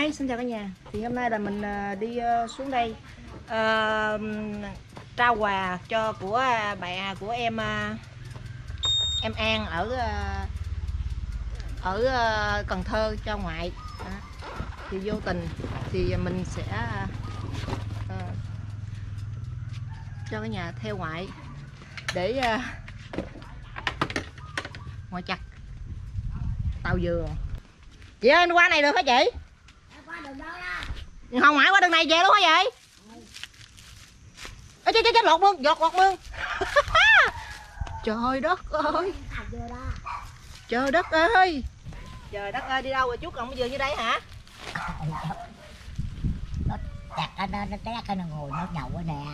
Thái, xin chào cả nhà. Thì hôm nay là mình đi xuống đây trao quà cho của bạn của em An ở Cần Thơ cho ngoại. Thì vô tình thì mình sẽ cho cả nhà theo ngoại để ngoại chặt tàu dừa. Chị ơi, qua này được hả chị? Không, ngoại qua đường này về đúng không vậy? Ê, chết lột luôn, lột luôn. Trời đất ơi, trời đất ơi, trời đất ơi, đi đâu rồi chú? Còn bây giờ như đây hả? Nó chặt nó té cái nó ngồi nó nhậu ở nè.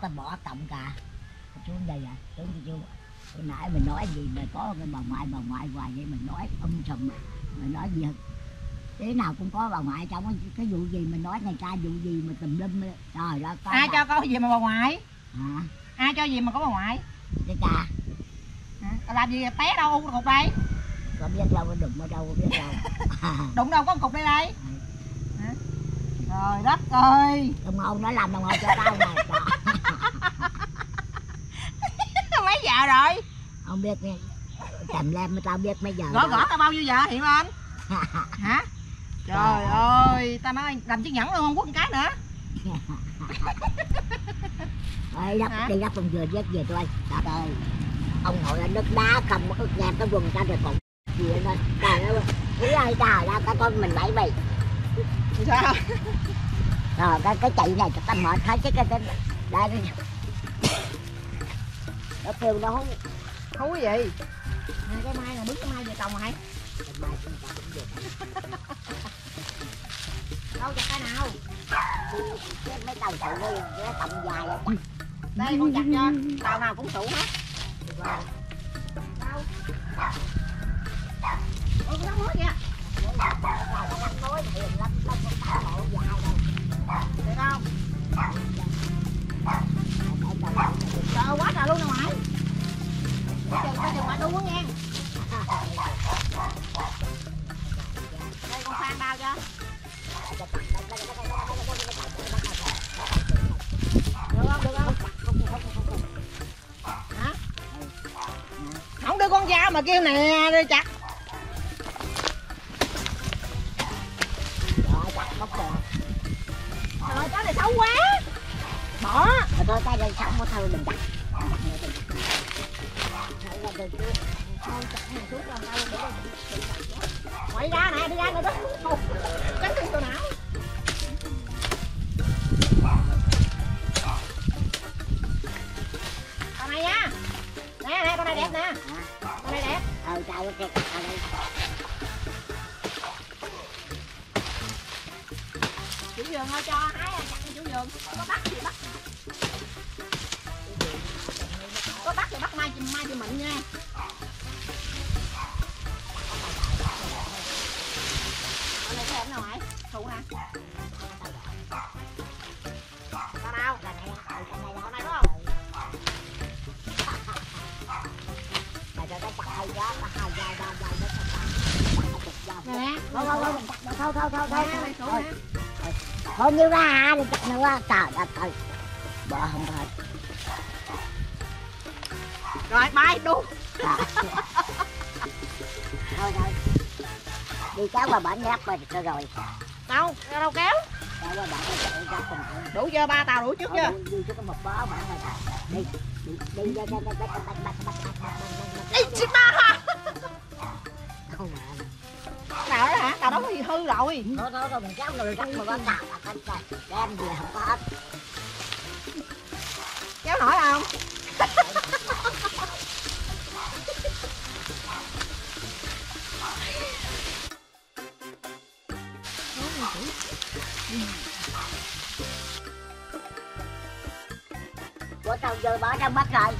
Ta bỏ cộng cả. Chú đây à, chú. Hồi nãy mình nói gì mà có cái bà ngoại hoài vậy, mình nói sùm, mình nói gì thế nào cũng có bà ngoại trong cái vụ gì mình nói này ra vụ gì mà tùm lum. Trời ơi, ai cho có gì mà bà ngoại hả? Ai cho gì mà có bà ngoại vậy cha? Hả? Làm gì té đâu u cục đây? Không biết đâu, đụng ở đâu không biết đâu. Đụng đâu có cục đây đây. Hả? Trời đất ơi, đồng hồ nó làm đồng hồ cho tao này. Mấy giờ rồi? Không biết nghe. Cầm lên mà tao biết mấy giờ. Gõ tao bao nhiêu giờ hiện lên? Hả? Trời ơi, tao nói làm chiếc nhẫn luôn không quất cái nữa. Ê, đi đắp phòng dừa dắt về tôi. Trời ơi. Ông ngồi ở nước đá cầm một ức nhẹm cái quần tao rồi còn gì nữa. Trời ơi. Thấy ai trời ra tao con mình bảy mày. Sao? Rồi cái chạy này tao mệt hết chứ cái tên. Đây đi. Ở thường nó không có gì. Này, cái mai là bứt cái mai về trồng hả? Đâu chặt cái nào? Mấy tàu chạy đi, cái tầm dài là chặt. Đây con chặt cho, tàu nào cũng sụ hết. Đâu? Ôi con nóng hết kìa. Được không? Trời quá trời luôn nè ngoại. Trời ngoại đu quá nghe. Đây con Phan bao cho. Được không? Được không? Hả? Không đưa con dao mà kêu nè đi chặt. Trời ơi cái này xấu quá. Bỏ rồi thôi tay lên xong thôi mình chặt. Quay ra nè, đi ra nè đó. Tránh đi tao não. Con này nha. Nè nè con này đẹp nè. Con này đẹp. Ừ trời ơi kìa. Chủ vườn thôi cho hái chặt cho chủ vườn. Có bắt thì bắt. Có bắt thì bắt mai thì mịn nha. Con này có đẹp nào hả? Thụ hả? Con nào? Con này đúng không? Bà cho cái chặt hay quá, bà hai dao nó chặt chặt. Nè, thôi. Không như ra hả? Đừng chặt nữa. Trời đất ơi. Bỏ không thôi. Rồi bay đúng. Thôi thôi. Đi kéo qua bển rác rồi cho rồi. Đâu, ra đâu kéo? Đủ chưa? Ba tàu đủ trước chưa? Đi trước một bó mà. Đi. Đi ra đi. Đi ba hả? Không mà. Nào đó hả? Tàu đó thì hư rồi. Đó mình kéo nồi rắc mà con tàu là con trời. Đem về không có hết. Kéo nổi không? Của tao vừa bỏ trong mắt rồi.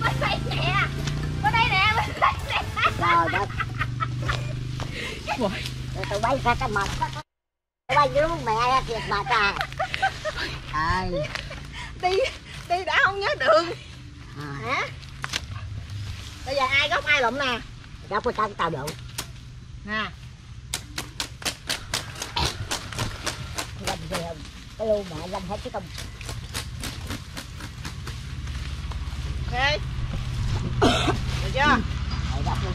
Bên đây nè. Bên đây nè. Trời đất. Tụi bay ra cái mặt. Tụi bay dưới mẹ thiệt mặt à. Đi đã không nhớ đường. Hả? Bây giờ ai góc ai lụm nè. Góc của tao đụng. nè, làm gì không cái lu mẹ làm hết cái công. Ok được chưa? Rồi đập luôn,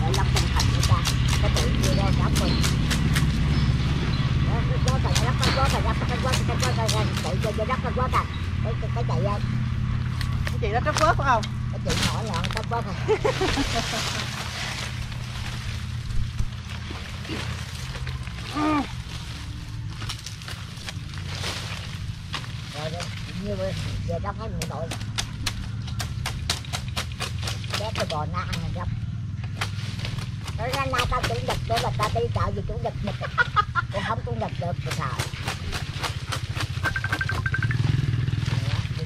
rồi lắp thành thành người ta cái tụi kia đó cả mình đó thằng lắp con đó thằng lắp con tụi kia lắp con đó cái chạy cái chị đó tróc vớt phải không? Cái chị hỏi là tróc vớt rồi. Như vậy giờ đắp hết một đội bé cái bò na ăn đắp nó ra na tao cũng đập đó là ta đi chợ gì cũng đập được cũng không cũng đập được được sao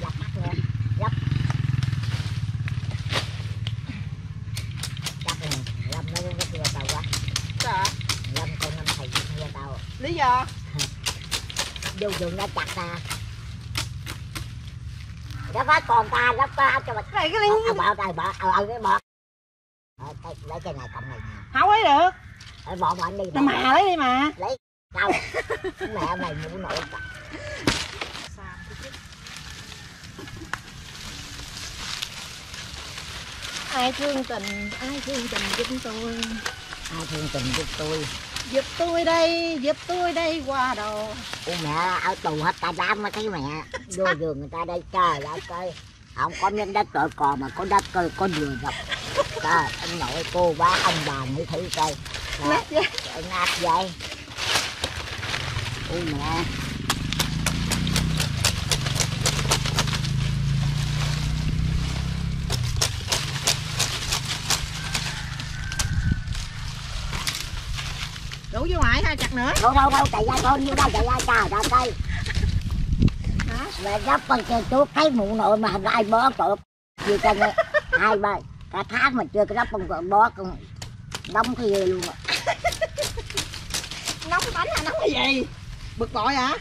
đắp mắt nữa đắp đắp này làm nó cũng rất là tao quá sao làm con năm thầy như tao lý do vô dụng nó chặt ta nó phải còn ta nó qua cho mình cái này bỏ đây bỏ cái bỏ lấy cái này cộng này không lấy được bỏ bỏ đi bỏ. Mà lấy đi mà lấy đâu mẹ mày mũ nội ai thương tình giúp tôi giúp tôi đây qua đồ. Ôi mẹ ở tù hết ta đám mà thấy mẹ vô giường người ta đây trời ơi coi không có miếng đất cỡ còn mà có đất coi có giường gặp trời ông nội cô bá ông bà mới thấy coi nát vậy. Ôi mẹ đủ vô ngoại ha chặt nữa đâu chạy ra con vô đâu chạy ra trời ra cây mẹ gấp con chơi chuột thấy mụ nội mà hình ai bó cột gì cho nghe hai ba cả tháng mà chưa cái gấp con bó con đóng cái gì luôn á. Nóng bánh hay nóng cái gì bực bội hả?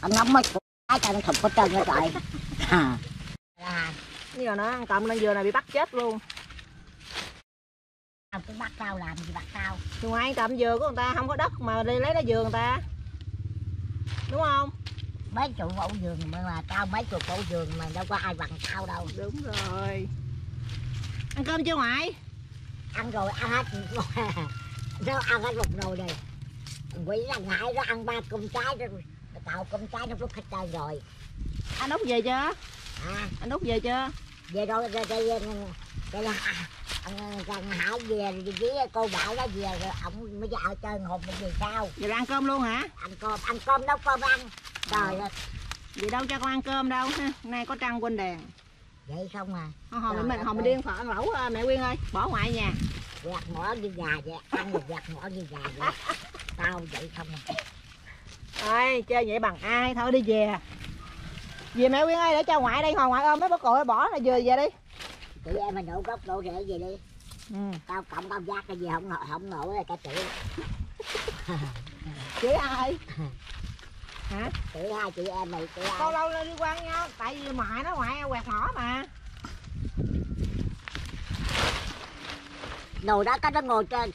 Ông nóng mới cái cho nó thụt hết trơn hết trời bây giờ nó ăn cộm lên vừa này bị bắt chết luôn. Cứ bắt tao làm gì bắt tao. Từ ngoài cầm dừa của người ta không có đất mà đi lấy lá dừa người ta. Đúng không? Mấy chục ổ dừa mà tao mấy chục ổ dừa mà đâu có ai bằng tao đâu. Đúng rồi. Ăn cơm chưa ngoại? Ăn rồi, ăn hết. Nó ăn hết một nồi này. Quỷ là ngại nó ăn ba cơm trái rồi. Tao cơm trái nó rút hết trơn rồi. Anh Út về chưa? À, anh Út về chưa? Về rồi, đây rằng Hải về cô bảo nó về rồi ổng mới dạo chơi hồn mình về sao giờ ăn cơm luôn hả? Ăn cơm nấu cơm ăn trời ơi vậy đâu cho con ăn cơm đâu ha. Nay có trăng quên đèn vậy không à hồi mình điên phở ăn lẩu mẹ Quyên ơi bỏ ngoại nhà quạt mỏ như gà vậy ăn một quạt mỏ như gà vậy tao vậy không à ơi chơi vậy bằng ai thôi đi về về mẹ Quyên ơi để cho ngoại đây hồi ngoại ôm mấy bó cội bỏ là vừa về đi. Chị em mình nổ gốc nổ rễ gì đi tao cộng tao giác cái gì không nổ là cả chị. Chị ai hả? Chị hai chị em mày chị ai lâu lâu lên đi quan nhau tại vì ngoại nó ngoại quẹt mỏ mà đồ đó cái nó ngồi trên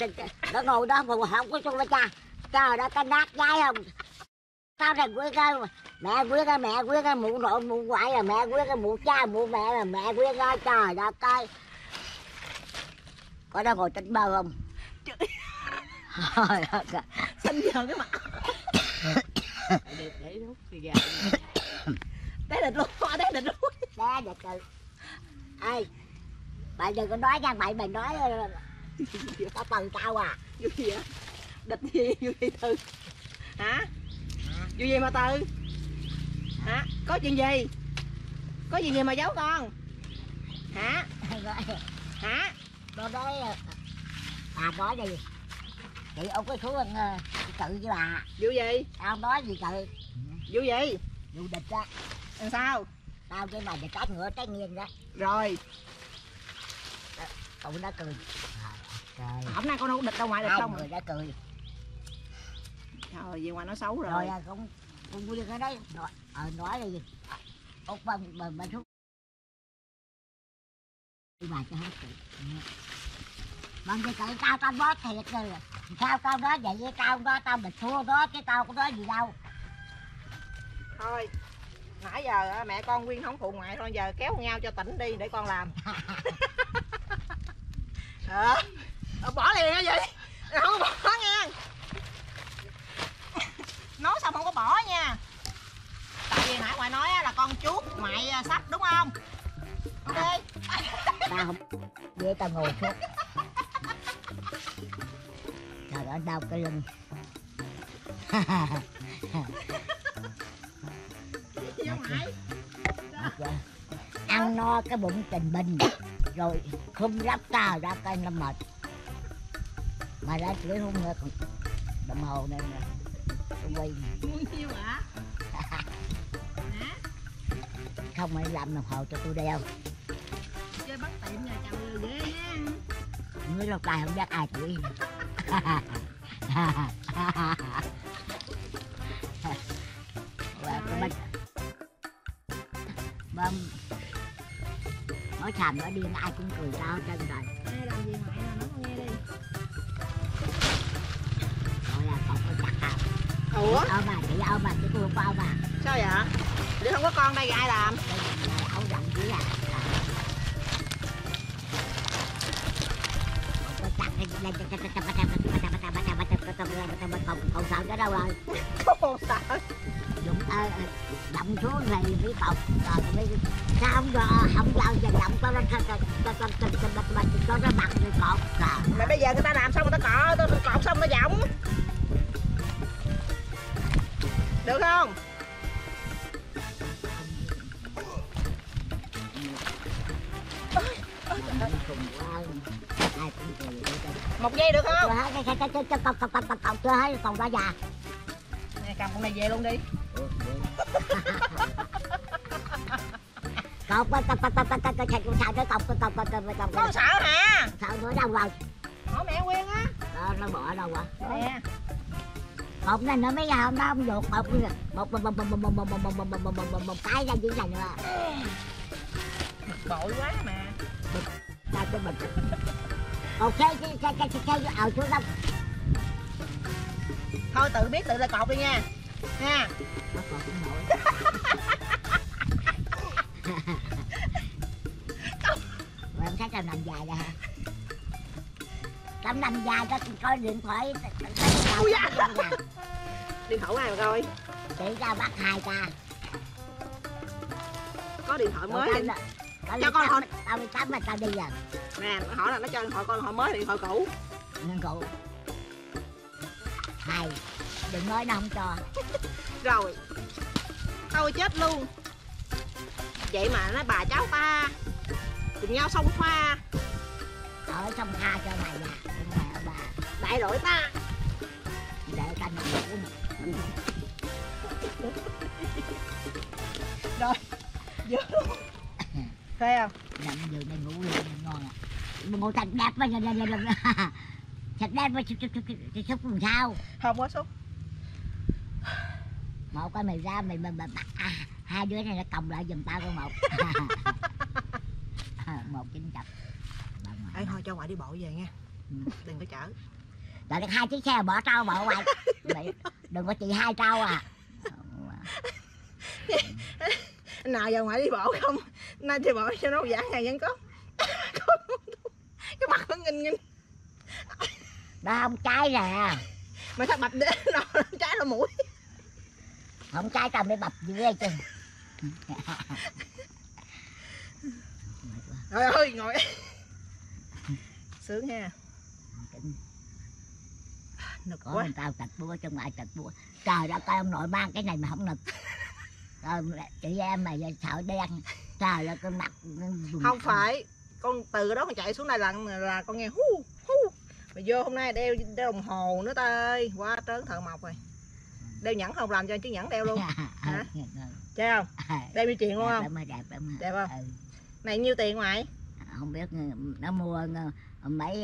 nó ngồi đó mà không có chung với cha trời đó cái nát dai không tao này quê coi mẹ quê coi mụ nội mụ ngoại là mẹ quê coi mụ cha mụ mẹ là mẹ quê coi trời đó coi có đang ngồi trên bờ không xanh giờ cái mặt để rút thì gà té địch luôn té địch rồi ai bạn đừng có nói ra bạn mình nói tao tần tao à vui gì á địch gì vui từ hả chuyện gì mà từ hả có chuyện gì mà giấu con hả hả con nói bà nói gì chị ông có xuống ăn cự với bà vụ gì tao nói gì cự vụ gì vụ địch á làm sao tao với bà địch trái ngựa trái nghiêng đó rồi tụi nó cười hôm nay con đâu có địch đâu ngoại địch không người đã cười trời về ngoài nó xấu rồi cũng vui cái đấy nói gì ốc bà xuống bà cho hát Bằng gì cậy tao tao bó thiệt rồi. Sao tao đó vậy với tao đó, tao địch thua đó chứ tao có nói gì đâu. Thôi, nãy giờ mẹ con Quyên không phụ ngoại thôi, giờ kéo nhau cho tỉnh đi để con làm. Bỏ liền hả vậy? Không bỏ nha. Nói xong không có bỏ nha. Tại vì nãy ngoại nói là con chuốt ngoại sắp đúng không? Ok. Tao không. Vậy tao ngồi xuống. Trời ơi đau cái lưng. Ăn no cái bụng tình bình rồi không lắp tao ra cây nó mệt mà ra chửi không nghe còn đồng hồ nên là tôi quay muốn nhiêu hả? Không phải làm đồng hồ cho tôi đeo chơi bắt tiệm nhà chồng người ghê á, người lâu tài không biết ai chửi. Nói xàm nói điên ai cũng cười tao hết trơn rồi. Ê, làm gì ngoại nào nói con nghe đi. Thôi là con có chặt hả? Ủa? Chị ôm bà, chứ tôi không có ôm bà. Sao vậy? Chị không có con đây ai làm? Ông rộng chỉ à. Con chặt lên không sợ nữa đâu rồi. Không sợ. Dũng ơi, đậm xuống này với bọc rồi mới sao không giao giờ đậm tao nó bằng rồi cột rồi. Mà bây giờ người ta làm xong người ta cột xong nó giọng được không? Một giây được không? Tôi thấy còn quá già. Cầm con này về luôn đi. Cột con sợ hả? Sợ nữa đâu rồi? Hỏi mẹ Quyên á. Nó bỏ đâu rồi? Nè. Cột này nó mới ra hôm đó ông ruột một cái ra dưới thành rồi. Bực bội quá mà. Tao cho mình. Ok ở xuống đâu. Thôi tự biết tự là cột đi nha. Nha. Nó cột cũng nổi. Rồi em thấy tao nằm dài ra hả? Tao nằm dài ra coi điện thoại. Ui da. Điện thoại ai mà coi? Chị ra bắt hai ta. Có điện thoại mới đi. Cho con thôi. Tao đi tắm mà tao đi giờ. Nè, nó hỏi là nó cho điện thoại con họ mới điện thoại cũ. Điện cũ. Này, đừng nói nó không cho. Rồi thôi chết luôn. Vậy mà nói bà cháu ta cùng nhau xông pha. Ở xông pha cho mày nè. Đại lỗi ta. Để canh mình. Rồi dữ luôn. Thấy không? Nằm giường này ngủ luôn ngon à. Ngủ thành đẹp quá. Sạch đen với xúc làm sao? Không có xúc. Một cái mày ra mày bắt hai đứa này nó cộng lại giùm tao con một. 1900. Ê thôi cho ngoại đi bộ về nha. Đừng có chở. Lại được 2 chiếc xe bỏ trâu bộ ngoại. Đừng có chị 2 trâu à. Nào giờ ngoại đi bộ không? Nay thì bộ cho nó giãn ngày vẫn có. Cái mặt nó nghinh. Nó không cháy nè. Mà sao bập đến nó không cháy nó mũi. Không cháy tao mới bập dưới chứ. Trời ơi ngồi. Sướng ha. Nực quá. Tao tạch búa trong ngoài tạch búa. Trời đã coi ông nội mang cái này mà không nực. Rồi chị em mày sợ đen. Trời ơi con mặt. Không phải. Con từ đó con chạy xuống đây là con nghe hú hú. Mà vô hôm nay đeo đồng hồ nữa ta ơi. Quá trớn thợ mộc rồi. Đeo nhẫn không làm cho chứ nhẫn đeo luôn. Hả? Chơi không? Đeo như chuyện luôn không? Đẹp không? Này nhiêu tiền ngoại? Không biết, nó mua mấy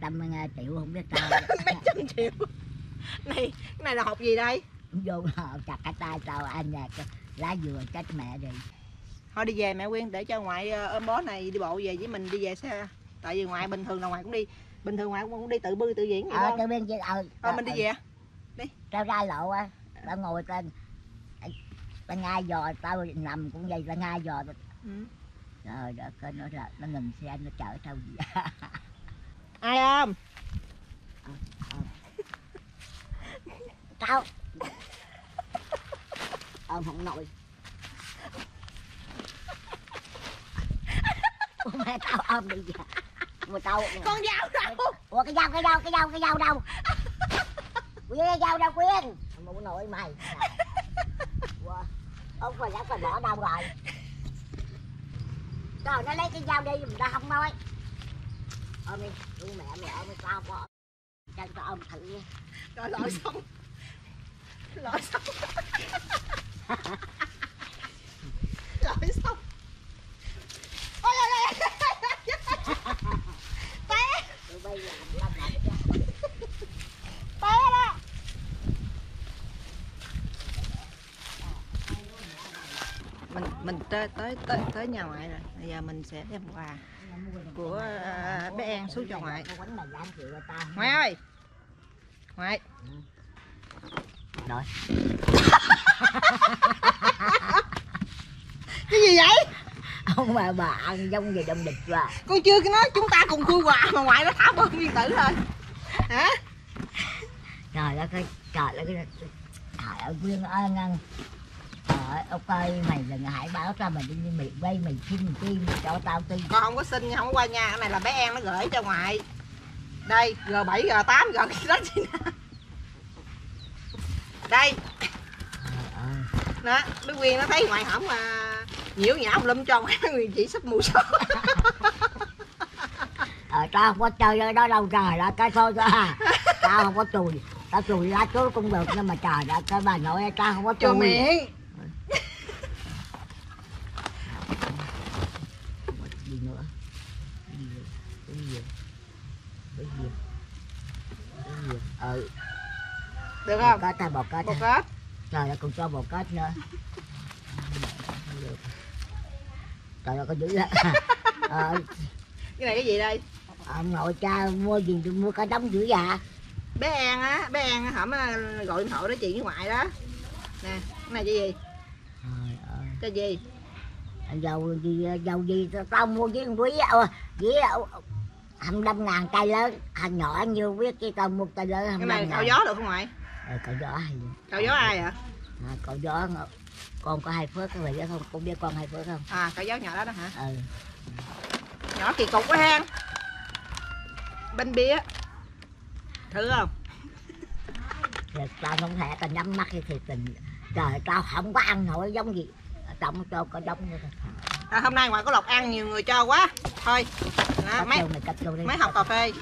trăm triệu không biết tao. Mấy trăm triệu? Này, cái này là hộp gì đây? Vô hộp chặt cả tay tao anh nhà lá dừa trách mẹ đi. Thôi đi về mẹ Quyên để cho ngoại ôm bó này đi bộ về với mình đi về xe. tại vì ngoại bình thường là ngoại cũng đi, bình thường ngoại cũng đi tự bươi tự diễn vậy thôi. Tự biên thôi mình đi về đi tao ra lộ á, tao ngồi tao ngay giò, tao nằm cũng vậy, tao ngay giò. Rồi đó cái nó là nó ngừng xe nó chở tao về. Ai không? Tao ôm không nổi. Mẹ tao ôm đi về. Mà tao con dao đâu? Ủa cái dao đâu? Quyên dao đâu Quyên? Mụ nội mày. Wow. Ông phải dắt phải bỏ đâu rồi? Rồi nó lấy cái dao đi mà tao không nói. Ôm đi, mẹ ôm đi tao bỏ. Chân tao ôm thử nha. Rồi lội xong. Lội xong. Lội xong. Ôi lội lội. Té. Tụi bay làm lại cho. Té đó. Mình tới nhà ngoại rồi. Bây giờ mình sẽ đem quà của bé An xuống cho ngoại. Ngoại ơi. Ngoại. Rồi. Cái gì vậy? Ông bà ăn giống về đông địch ra. Con chưa nói chúng ta cùng khui quà mà ngoại nó thả bom nguyên tử rồi. Hả? Trời ơi Quyên ơi ngăn. Ok mày đừng hãy báo ra mình đi miệng quay mình xin tim cho tao tin. Con không có xin nha, không có qua nha. Cái này là bé An nó gửi cho ngoại. Đây G7 G8 G đó chị. Đây. Đó, bé Quyên nó thấy ngoại hổng mà nhiễu nhã ông lâm cho ngoại Nguyên chỉ sắp mùi số. Tao không có chơi ở đó đâu trời đã cái thôi ra. Tao không có chùi. Tao chùi lá chuối cũng được nhưng mà trời đã cái bà nội tao không có chùi. Cho miệng. Ừ. Được không? Bột kết ta, bột kết. Trời ơi, còn cho bột kết nữa. Trời ơi, có dữ lắm. Cái này cái gì đây? Ông nội cha mua gì, mua cả đống dữ dạ. Bé An á, hổng gọi điện thoại nói chuyện với ngoại đó. Nè, cái này cái gì? Trời ơi. Cái gì? Dầu gì, tao mua với con Quý á, với 25.000 cây lớn, thằng nhỏ như biết cái tao mua cây lớn 25.000. Cái này cạo gió được không ngoại? Ừ, cạo gió hay vậy? Cạo gió ai vậy? À, cạo gió con có hai phước cái này không? Con biết con hai phước không? À, cạo gió nhỏ đó đó hả? Ừ. Nhỏ kỳ cục quá hang. Bánh bía. Thử không? Thiệt, tao không thể, tao nhắm mắt cái thiệt tình. Trời, tao không có ăn nổi giống gì. Trọng cho có giống như à, hôm nay ngoài có lộc ăn nhiều người cho quá. Thôi. Đó, mấy hộp cà phê.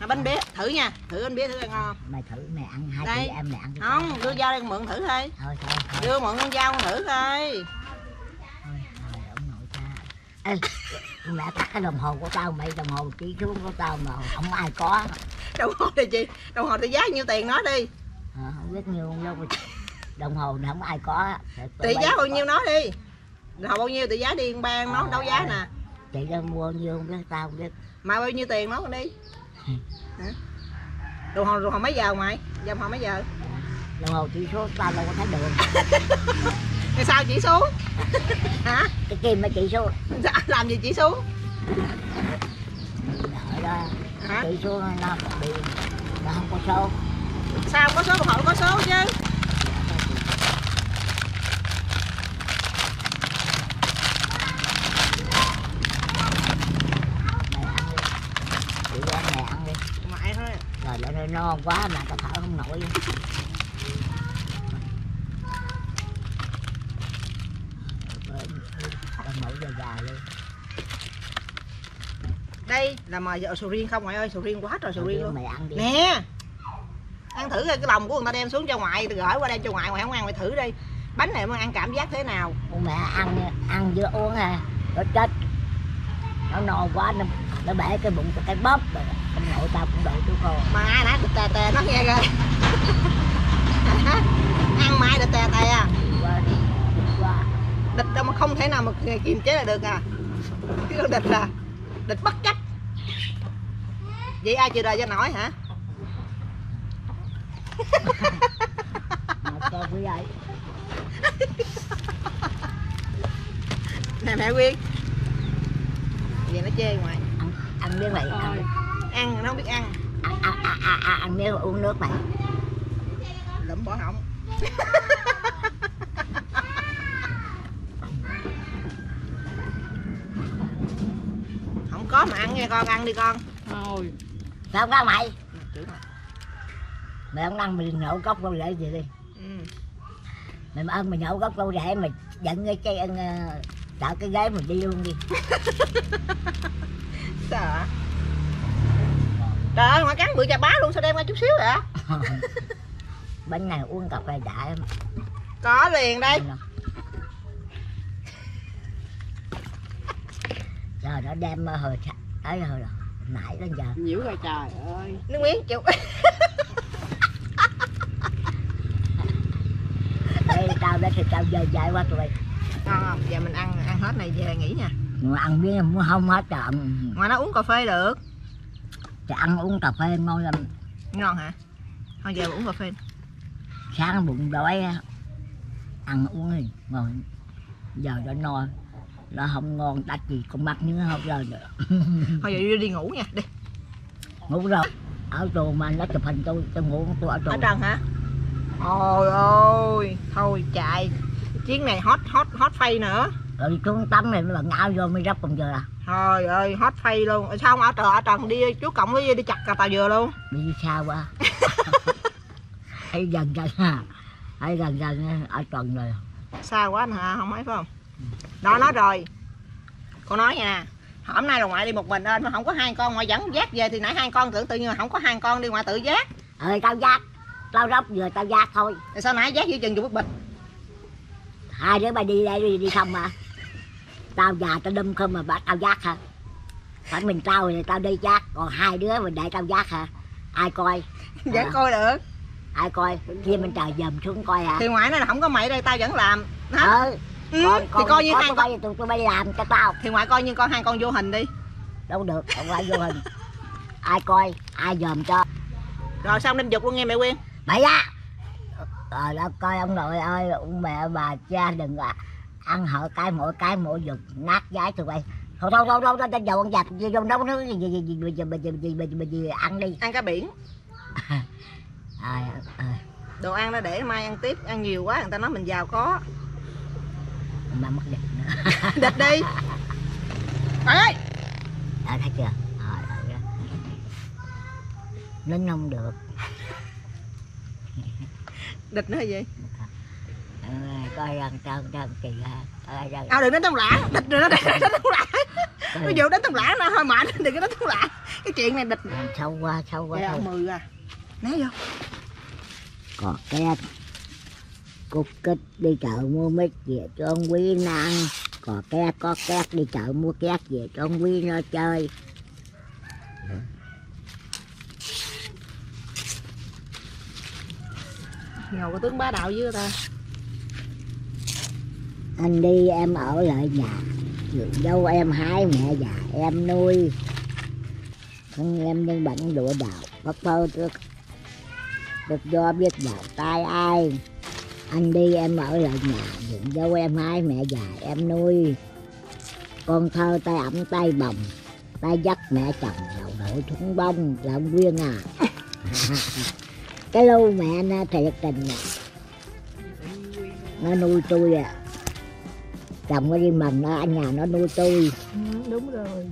À, bánh bía thử nha, thử bánh bía thử ăn ngon. Mày thử mày ăn hai đây. Chị em mày ăn. Không, đưa dao đây mượn thử thôi. Thôi. Đưa mượn con dao thử thôi. Thôi ông nội ta. Ê, mẹ tắt cái đồng hồ của tao, mày đồng hồ chỉ xuống của tao mà không ai có. Đồng hồ thì chị, đồng hồ thì giá nhiêu tiền nói đi. À, không biết nhiêu đâu. Đồng hồ này không ai có. Tỷ giá bao nhiêu nói đi. Đồng hồ bao nhiêu tỷ giá đi con Ban nói đâu giá nè. Chị ra mua nhiêu không biết tao không biết. Mày bao nhiêu tiền nói con đi. Hả? Đồng hồ mấy giờ mày? Đồng hồ mấy giờ? Đồng hồ chỉ số tao đâu có thấy được. Thì sao chỉ xuống? Hả? Cái kim mà chỉ xuống. Làm gì chỉ xuống? Đợi đó. Hả? Chỉ xuống nó bị nó không có số. Sao có số đồng hồ có số chứ? Non quá mà tao thở không nổi. Đây là mời vợ sầu riêng không ngoại ơi, sầu riêng quá trời sầu riêng luôn. Ăn nè, ăn thử cái lòng của người ta đem xuống cho ngoại, gửi qua đây cho ngoại không ăn mày thử đi. Bánh này mày ăn cảm giác thế nào? Mẹ ăn vừa uống à, nó chết. Nó no quá nó bể cái bụng cái bóp rồi. Nội tao cũng đợi chú cô. Mà ai nãy được tè nó nghe rồi. Ăn mai được tè à. Địch đâu mà không thể nào mà kiềm chế là được à. Cái địch là địch bất chấp. Vậy ai chịu đời cho nổi hả? Nè mẹ Quyên, vậy nó chê ngoài ăn miếng này, ăn nó không biết ăn, ăn miếng rồi uống nước này, lụm bỏ họng. Không có mà ăn nha con, ăn đi con. Thôi sao không có mày? Mày không ăn mày nhậu cốc con rể gì đi. Mày mà ăn mày nhậu cốc con rể mày giận cái cây ăn tạo cái ghế mình đi luôn đi. Sợ. Trời ơi mà cắn bự trà bá luôn sao đem ra chút xíu vậy? Bên này uống cà phê đã em. Có liền đây. Trời nó đem hồi tới hồi rồi. Nãy đến giờ. Nhiễu rồi trời ơi. Nước miếng chịu. Đây tao đã thịt tao về chạy qua tụi bay. Ngon không? Giờ mình ăn hết này về nghỉ nha. Mà ăn miếng em không hết trời. Mà nó uống cà phê được. Trời ăn uống cà phê ngon lắm. Ngon hả? Thôi giờ uống cà phê. Sáng bụng đói ăn uống thì ngồi giờ đã no là không ngon đắt gì con mắt nữa không rơi được. Thôi giờ đi ngủ nha, đi ngủ rồi ở tù mà nó chụp hình tôi ngủ tôi ở tù. Ở trần hả? Ôi ôi thôi chạy chuyến này hot phay nữa rồi xuống tắm này mới bằng áo vô mới rắp còn giờ à. Thôi ơi hot phay luôn sao không ở trần, ở trần đi chú cộng với đi chặt cà tà dừa luôn đi sao quá. Thấy gần ha, thấy gần ở trần rồi xa quá anh hả? Không ấy phải không? Đó nói rồi cô nói nha, hôm nay là ngoại đi một mình nên mà không có hai con, ngoại dẫn dắt về thì nãy hai con tưởng tự nhiên không có hai con đi ngoại tự dắt. Ừ tao dắt tao róc vừa tao dắt thôi. Tại sao nãy dắt dưới chừng vô bức bịch hai đứa bay đi đây đi không mà tao già tao đâm không mà bắt tao dắt hả? Phải mình tao thì tao đi dắt còn hai đứa mình để tao dắt hả? Ai coi vẫn coi được. Ai coi kia mình trời dòm xuống coi hả? Thì ngoại nói là không có mày đây tao vẫn làm hả? Thì coi như hai con tụi bay làm cho tao thì ngoại coi như con hai con vô hình đi. Đâu được không phải vô hình. Ai coi ai dòm cho rồi xong đem giục luôn nghe mẹ Quyên. Mày á rồi đó coi ông nội ơi ông mẹ bà cha đừng ăn hở cái mỗi giục nát giái tụi bay. Thôi thôi thôi thôi tao dầu ăn giặt vô nấu nước gì ăn đi ăn cá biển. Đồ ăn nó để mai ăn tiếp, ăn nhiều quá người ta nói mình giàu có. Mà mất địch nữa. Địch đi. Trời ơi. Đã thấy chưa? Nó không được. Địch nữa gì? Coi rằng trăng kỳ ra. Ao đừng đến tông lãng, địch rồi nó đánh tông lãng. Ví dụ đánh tông lãng nó hơi mạnh đừng có đánh tông lãng. Cái chuyện này địch. Sâu qua thôi. Mười ra. Né vô. Còn cái cúc kích đi chợ mua mấy về cho ông Quý nó ăn. Còn cái có két đi chợ mua két về cho ông Quý nó chơi. Ngồi có tướng bá đạo với ta. Anh đi em ở lại nhà. Dâu em hái mẹ già em nuôi. Con em đang bệnh đũa đạo bắt phơ trước. Được do biết vào tay ai. Anh đi em ở lại nhà. Dựng dâu em hai mẹ già em nuôi. Con thơ tay ẩm tay bồng. Tay dắt mẹ chồng lậu đội thúng bông. Là ông Quyên à. Cái lưu mẹ nó thiệt tình à. Nó nuôi tôi à. Chồng nó đi mần nó ở nhà nó nuôi tôi. Đúng rồi.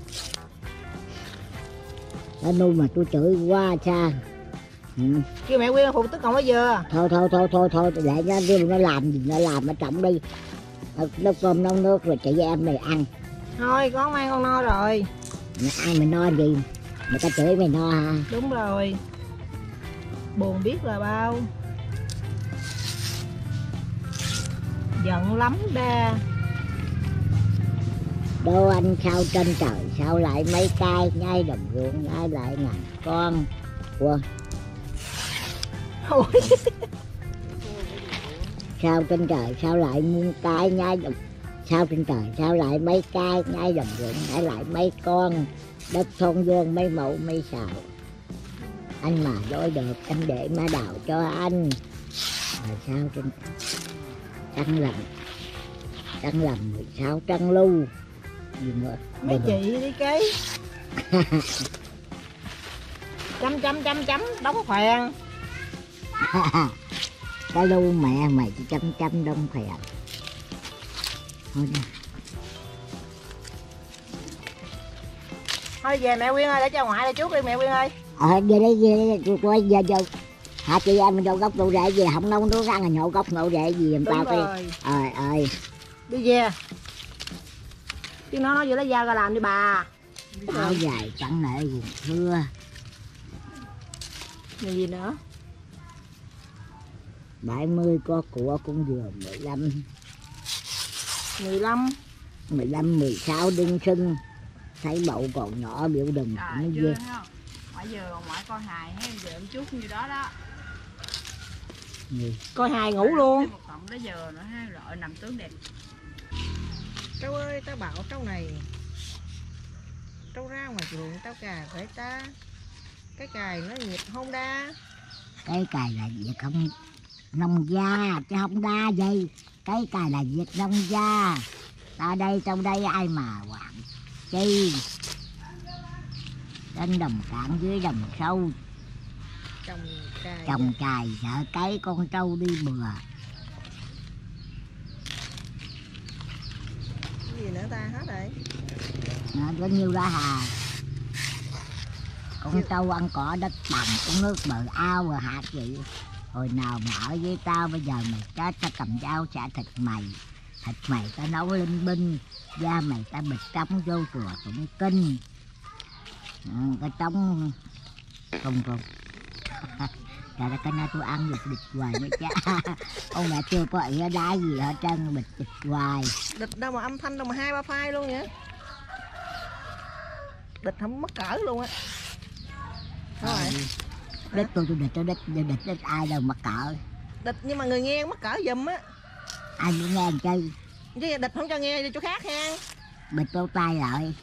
Nó nuôi mà tôi chửi qua xa. Kêu mẹ Quyên phụ tức không có dừa. Thôi để nó đi nó làm gì nó làm ở trọng đi. Nấu cơm nấu nước rồi chị em mày ăn. Thôi con mang con no rồi. Mày ăn mày no gì? Mày ta chửi mày no hả? Đúng rồi. Buồn biết là bao. Giận lắm đa. Đô anh sao trên trời sao lại mấy cây nhai đồng ruộng nhai lại ngàn con. Wow. Sao trên trời sao lại muôn cái nhai đồng. Sao trên trời sao lại mấy cái nhai đồng ruộng. Nhai lại mấy con. Đất thôn vuông mấy mẫu mấy sào. Anh mà dối được em để má đảo cho anh. Rồi sao trên trăng lầm 16 trăng lưu gì nữa. Mấy chị đi kế chấm đóng khoèn. Cái lưu mẹ mày chỉ chấm đóng khoèn thôi nè. Thôi về mẹ Quyên ơi, để cho ngoại ra trước đi mẹ Quyên ơi. Về đi, hả chị em mình đâu gốc đâu rễ gì, không nấu nấu ra là nhậu gốc nhậu rễ gì em tao đi. Trời ơi. Đi về. Chứ nó vừa lấy da ra làm đi bà. Áo dài chẳng nể gì thưa. Rồi gì nữa? 70 có của cũng vừa 15 16 đinh sinh. Thấy bậu còn nhỏ biểu đừng cũng ghê. Ngoại vừa ngoại coi hài hay giờ em chút như đó đó. Coi hài ngủ luôn. Một cộng tới giờ nữa ha, rồi nằm tướng đẹp. Cháu ơi, tao bảo cháu này. Cháu ra ngoài ruộng tao cài phải ta. Cái cài nó nhiệt không đa. Cái cài là nhiệt không nông gia chứ không đa gì. Cái cài là nhiệt nông gia. Ta đây trong đây ai mà hoạn chi. Trên đồng cạn dưới đồng sâu trồng cài sợ cái con trâu đi bừa. Cái gì nữa ta, hết rồi. Nó có nhiêu đó hà. Con trâu ăn cỏ đất bằng, uống nước bờ ao rồi hạt vậy. Hồi nào mà ở với tao, bây giờ mày chết tao cầm dao xả thịt mày. Thịt mày tao nấu linh binh, da mày tao bịt trống vô chùa cũng kinh. Cái trống không trời đất, cái nay tôi ăn được bịch hoài nữa cha. Ông mẹ chưa có ỉa đá gì hết trơn, bịch hoài. Địch đâu mà âm thanh đâu mà 2-3 phai luôn vậy. Địch không mất cỡ luôn á. Địch tôi địch cho địch ai đâu mất cỡ. Địch nhưng mà người nghe mất cỡ giùm á. Ai cũng nghe làm chi. Chứ địch không cho nghe đi chỗ khác ha. Bịch vô tay lại.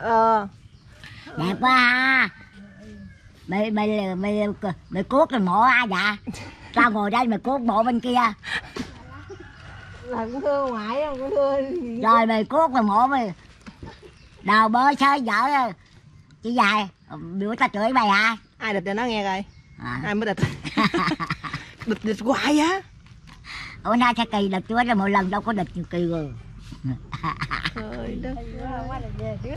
Rồi. Đẹp quá ha. Mày cuốc rồi mộ ai dạ? Tao ngồi đây mày cuốc mộ bên kia. Là cũng thưa ngoại không, cũng thưa. Rồi mày cuốc rồi mộ mày. Đào bới xới dở chỉ dài, biểu ta chửi mày hả? Ai địch cho nó nghe rồi. À. Ai mới địch. Địch hoài á. Ủa nay sao kỳ địch chúa rồi, mỗi lần đâu có địch nhiều kỳ rồi. Trời đất ơi.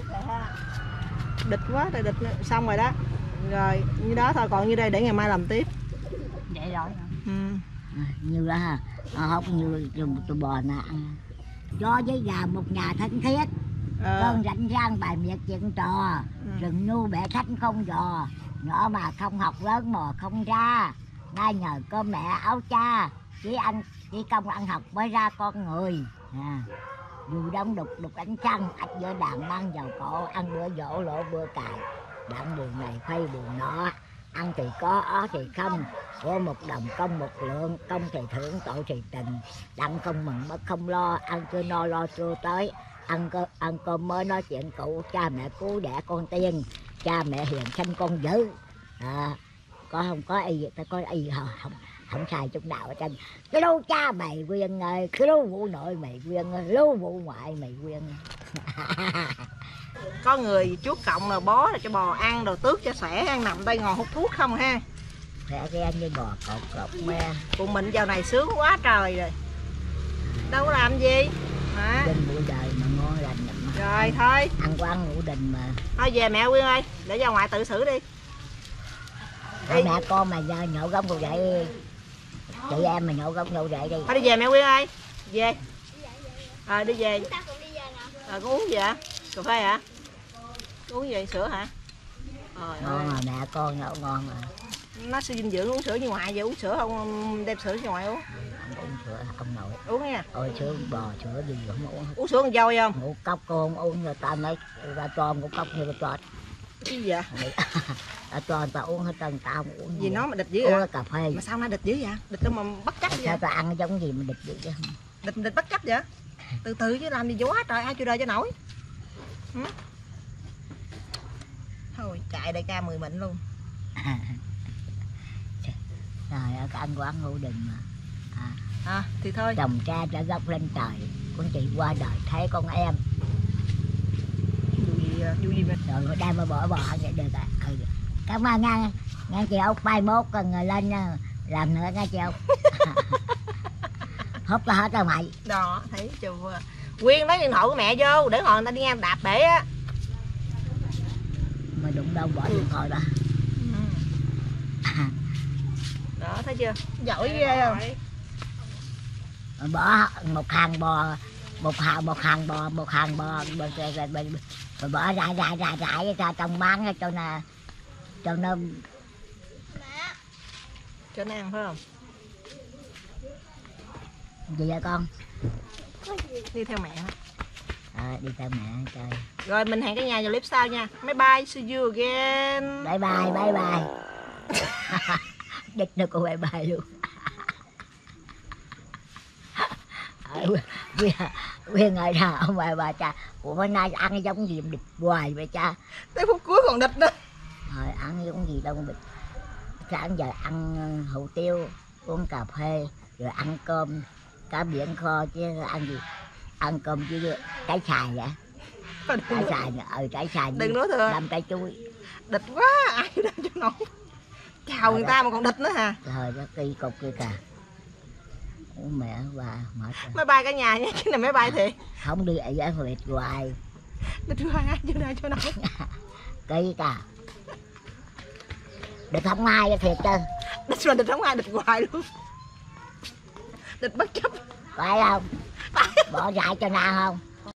Địch quá rồi, địch xong rồi đó. Rồi như đó thôi, còn như đây để ngày mai làm tiếp. Vậy rồi. Ừ. À, nhiều đó ha. Hóc như tụi bò nè. Chó với gà một nhà thân thiết. Con rảnh rang bài miệt chuyện trò. Rừng nu bẻ sách không dò. Nhỏ mà không học lớn mò không ra. Nay nhờ cơm mẹ áo cha. Chỉ công ăn học mới ra con người. À. Dù đóng đục ánh trăng, anh với đàn mang vào cổ, ăn bữa dỗ lỗ bữa cài. Đặng đường này khuây đường nọ, ăn thì có, ó thì không. Của một đồng công một lượng, công thì thưởng, tội thì tình. Đặng không mừng mất không lo, ăn chưa no lo chưa tới. Ăn cơm mới nói chuyện cũ, cha mẹ cứu đẻ con tiên. Cha mẹ hiền sanh con dữ. À, có không có y, ta có y không sai chút nào ở trên. Cái lô cha mày Quyên ơi, cái lô vụ nội mày Quyên ơi, lô vụ ngoại mày Quyên. Có người chuốt cộng rồi bó rồi cho bò ăn, rồi tước cho xẻ, ăn nằm đây ngồi hút thuốc không ha. Khỏe cái ăn như bò cột me. Của mình giờ này sướng quá trời rồi. Đâu có làm gì hả? Trên buổi trời mà ngon lành mà. Rồi thôi. Ăn qua ngủ đình mà. Thôi về mẹ Quyên ơi, để ra ngoại tự xử đi. Mẹ con mà giờ nhậu gông rồi vậy. Chị em mình nhậu gốc nhậu rễ đi. Thôi đi về mẹ Quyên ơi. Về. À đi về. À có uống gì hả? Cà phê hả? Có uống gì? Sữa hả? Ngon rồi mẹ con nhậu ngon rồi. Nó sẽ dinh dưỡng, uống sữa như ngoại vậy, uống sữa không đem sữa cho ngoại uống. Không uống sữa, không nội. Uống nha. Ôi sữa bò, sữa gì không uống. Uống sữa con dôi không? Ngũ cốc cô không uống, người ta nói ra cho ngũ cốc như ta cho. Cái gì vậy? Tao cho người ta uống hết trơn, tao không uống gì. Gì nó mà địch dữ vậy? Uống cà phê. Mà sao nó địch dữ vậy? Địch đâu mà bắt chắc vậy? Sao tao ăn giống gì mà địch dữ vậy? Địch bắt chắc vậy? Từ từ chứ làm gì quá trời, ai chịu đời cho nổi. rồi, chạy đại ca 10 mịn luôn. Trời ơi, ăn quán Ngô Đình mà. Thì thôi. Chồng cha đã dốc lên trời, con chị qua đời thấy con em. Dù gì mà. Rồi đem mà bỏ vậy được ạ. Cảm ơn nha, nghe chị Út 31 người lên làm nữa nghe chị Út. Húp là hết rồi mày. Đó, thấy chưa. Quyên lấy điện thoại của mẹ vô, để hồi người ta đi ngang đạp bể á. Mà đụng đâu bỏ điện thoại đó. Đó, thấy chưa. Giỏi ghê không? Bỏ một hàng bò, một hàng bò rồi bỏ rải ra trong bán cho nó cho nó ăn phải không? Gì vậy con? Đi theo mẹ hả? Đi theo mẹ chơi. Rồi mình hẹn cả nhà vào clip sau nha. Bye bye, see you again. Bye bye. Địch nó cũng bye bye luôn. Quyên ơi nè, ông bà cha, ủa bữa nay ăn giống gì địch hoài vậy cha? Tới phút cuối còn địch nữa. Rồi ăn giống gì đâu địch. Sáng giờ ăn hủ tiếu, uống cà phê, rồi ăn cơm, cá biển kho chứ ăn gì? Ăn cơm với trái xài vậy? Trái xài, trái xài. Đừng nói thừa. Làm trái chuối. Địch quá, ai đang cho nổi. Chào người ta mà còn địch nữa hả? Trời đất kỳ cục kia cả. Ủa mẹ bà mệt rồi. Máy bay cả nhà nha, cái này máy bay thiệt. Không đi ấy mà địch hoài. Địch hoài ai chưa đời cho nổi. Kỳ cả. Địch không ai đó thiệt chứ. Địch không ai, địch hoài luôn. Địch bất chấp. Phải không? Bỏ dại cho na không?